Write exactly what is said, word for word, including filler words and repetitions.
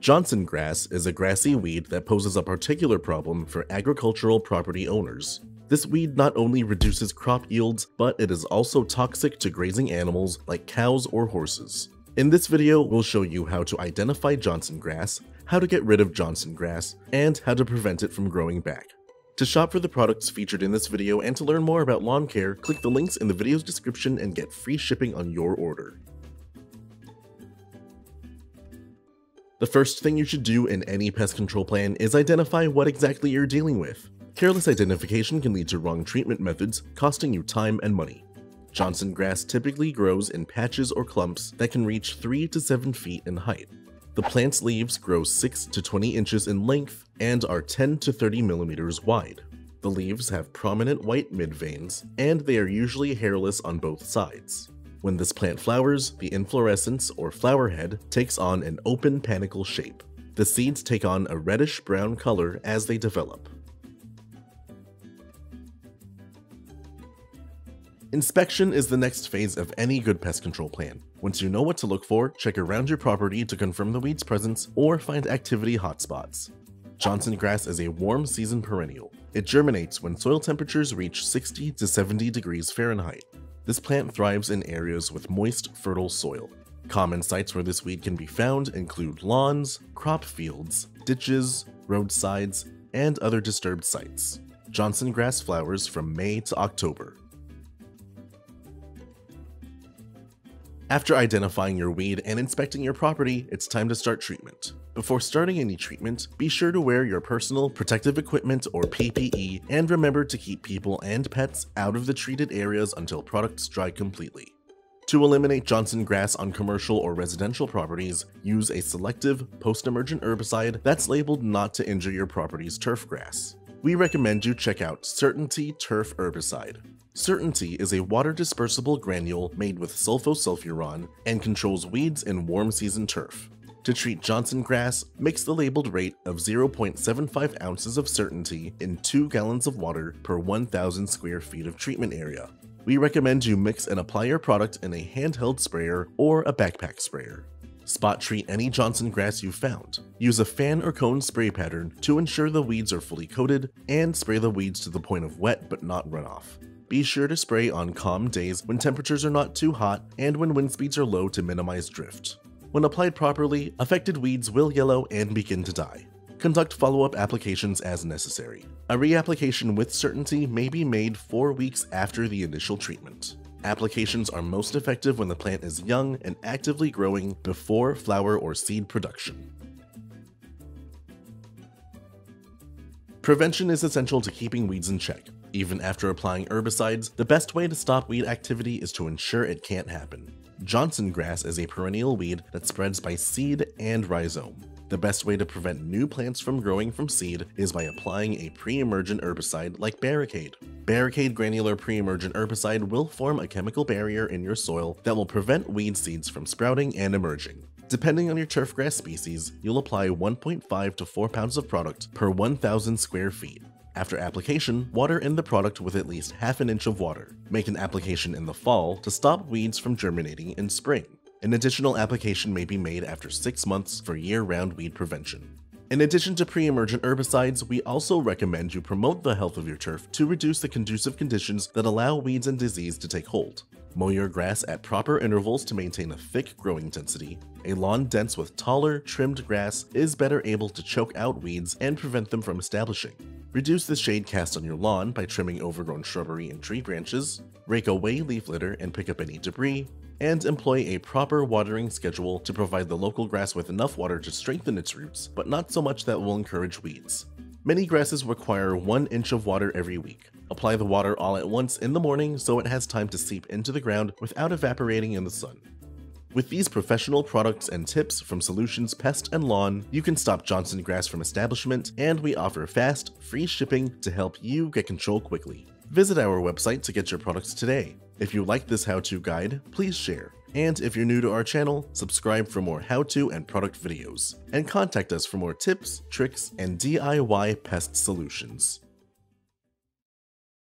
Johnson grass is a grassy weed that poses a particular problem for agricultural property owners. This weed not only reduces crop yields, but it is also toxic to grazing animals like cows or horses. In this video, we'll show you how to identify Johnson grass, how to get rid of Johnson grass, and how to prevent it from growing back. To shop for the products featured in this video and to learn more about lawn care, click the links in the video's description and get free shipping on your order. The first thing you should do in any pest control plan is identify what exactly you're dealing with. Careless identification can lead to wrong treatment methods, costing you time and money. Johnson grass typically grows in patches or clumps that can reach three to seven feet in height. The plant's leaves grow six to twenty inches in length and are ten to thirty millimeters wide. The leaves have prominent white midveins, and they are usually hairless on both sides. When this plant flowers, the inflorescence or flower head takes on an open panicle shape. The seeds take on a reddish-brown color as they develop. Inspection is the next phase of any good pest control plan. Once you know what to look for, check around your property to confirm the weed's presence or find activity hotspots. Johnson grass is a warm season perennial. It germinates when soil temperatures reach sixty to seventy degrees Fahrenheit. This plant thrives in areas with moist, fertile soil. Common sites where this weed can be found include lawns, crop fields, ditches, roadsides, and other disturbed sites. Johnson grass flowers from May to October. After identifying your weed and inspecting your property, it's time to start treatment. Before starting any treatment, be sure to wear your personal protective equipment or P P E and remember to keep people and pets out of the treated areas until products dry completely. To eliminate Johnson grass on commercial or residential properties, use a selective post-emergent herbicide that's labeled not to injure your property's turf grass. We recommend you check out Certainty Turf Herbicide. Certainty is a water-dispersible granule made with sulfosulfuron and controls weeds in warm-season turf. To treat Johnson grass, mix the labeled rate of zero point seven five ounces of Certainty in two gallons of water per one thousand square feet of treatment area. We recommend you mix and apply your product in a handheld sprayer or a backpack sprayer. Spot treat any Johnson grass you've found. Use a fan or cone spray pattern to ensure the weeds are fully coated and spray the weeds to the point of wet but not runoff. Be sure to spray on calm days when temperatures are not too hot and when wind speeds are low to minimize drift. When applied properly, affected weeds will yellow and begin to die. Conduct follow-up applications as necessary. A reapplication with Certainty may be made four weeks after the initial treatment. Applications are most effective when the plant is young and actively growing before flower or seed production. Prevention is essential to keeping weeds in check. Even after applying herbicides, the best way to stop weed activity is to ensure it can't happen. Johnson grass is a perennial weed that spreads by seed and rhizome. The best way to prevent new plants from growing from seed is by applying a pre-emergent herbicide like Barricade. Barricade Granuler Pre-Emergent Herbicide will form a chemical barrier in your soil that will prevent weed seeds from sprouting and emerging. Depending on your turf grass species, you'll apply one point five to four pounds of product per one thousand square feet. After application, water in the product with at least half an inch of water. Make an application in the fall to stop weeds from germinating in spring. An additional application may be made after six months for year-round weed prevention. In addition to pre-emergent herbicides, we also recommend you promote the health of your turf to reduce the conducive conditions that allow weeds and disease to take hold. Mow your grass at proper intervals to maintain a thick growing density. A lawn dense with taller, trimmed grass is better able to choke out weeds and prevent them from establishing. Reduce the shade cast on your lawn by trimming overgrown shrubbery and tree branches, rake away leaf litter and pick up any debris, and employ a proper watering schedule to provide the local grass with enough water to strengthen its roots, but not so much that will encourage weeds. Many grasses require one inch of water every week. Apply the water all at once in the morning so it has time to seep into the ground without evaporating in the sun. With these professional products and tips from Solutions Pest and Lawn, you can stop Johnson grass from establishment, and we offer fast, free shipping to help you get control quickly. Visit our website to get your products today. If you like this how-to guide, please share. And if you're new to our channel, subscribe for more how-to and product videos. And contact us for more tips, tricks, and D I Y pest solutions.